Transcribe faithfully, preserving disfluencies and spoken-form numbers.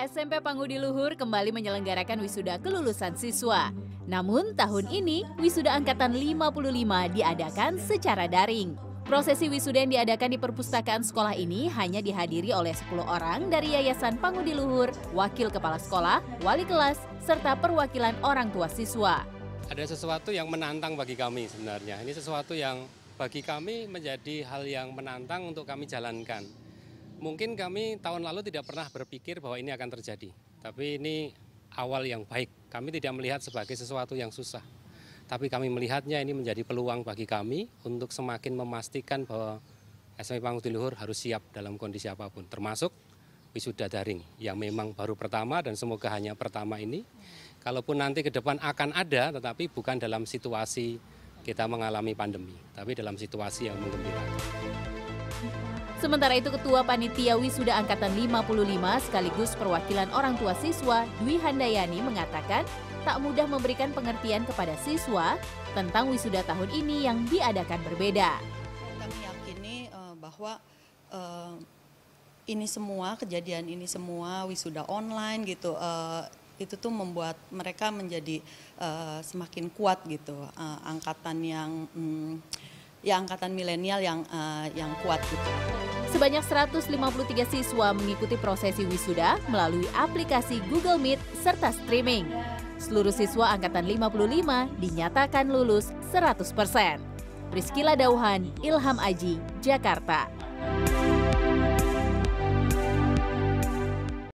S M P Pangudi Luhur kembali menyelenggarakan wisuda kelulusan siswa. Namun tahun ini wisuda angkatan lima puluh lima diadakan secara daring. Prosesi wisuda yang diadakan di perpustakaan sekolah ini hanya dihadiri oleh sepuluh orang dari Yayasan Pangudi Luhur, wakil kepala sekolah, wali kelas, serta perwakilan orang tua siswa. Ada sesuatu yang menantang bagi kami sebenarnya. Ini sesuatu yang bagi kami menjadi hal yang menantang untuk kami jalankan. Mungkin kami tahun lalu tidak pernah berpikir bahwa ini akan terjadi. Tapi ini awal yang baik. Kami tidak melihat sebagai sesuatu yang susah. Tapi kami melihatnya ini menjadi peluang bagi kami untuk semakin memastikan bahwa S M P Pangudi Luhur harus siap dalam kondisi apapun, termasuk wisuda daring yang memang baru pertama dan semoga hanya pertama ini. Kalaupun nanti ke depan akan ada, tetapi bukan dalam situasi kita mengalami pandemi, tapi dalam situasi yang menggembirakan. Sementara itu Ketua Panitia Wisuda Angkatan lima puluh lima sekaligus perwakilan orang tua siswa Dwi Handayani mengatakan tak mudah memberikan pengertian kepada siswa tentang wisuda tahun ini yang diadakan berbeda. Kami yakini uh, bahwa uh, ini semua, kejadian ini semua wisuda online gitu, uh, itu tuh membuat mereka menjadi uh, semakin kuat gitu, uh, angkatan yang... Um, Ya, angkatan milenial yang uh, yang kuat gitu. Sebanyak seratus lima puluh tiga siswa mengikuti prosesi wisuda melalui aplikasi Google Meet serta streaming. Seluruh siswa angkatan lima puluh lima dinyatakan lulus seratus persen. Priscila Dauhan, Ilham Aji, Jakarta.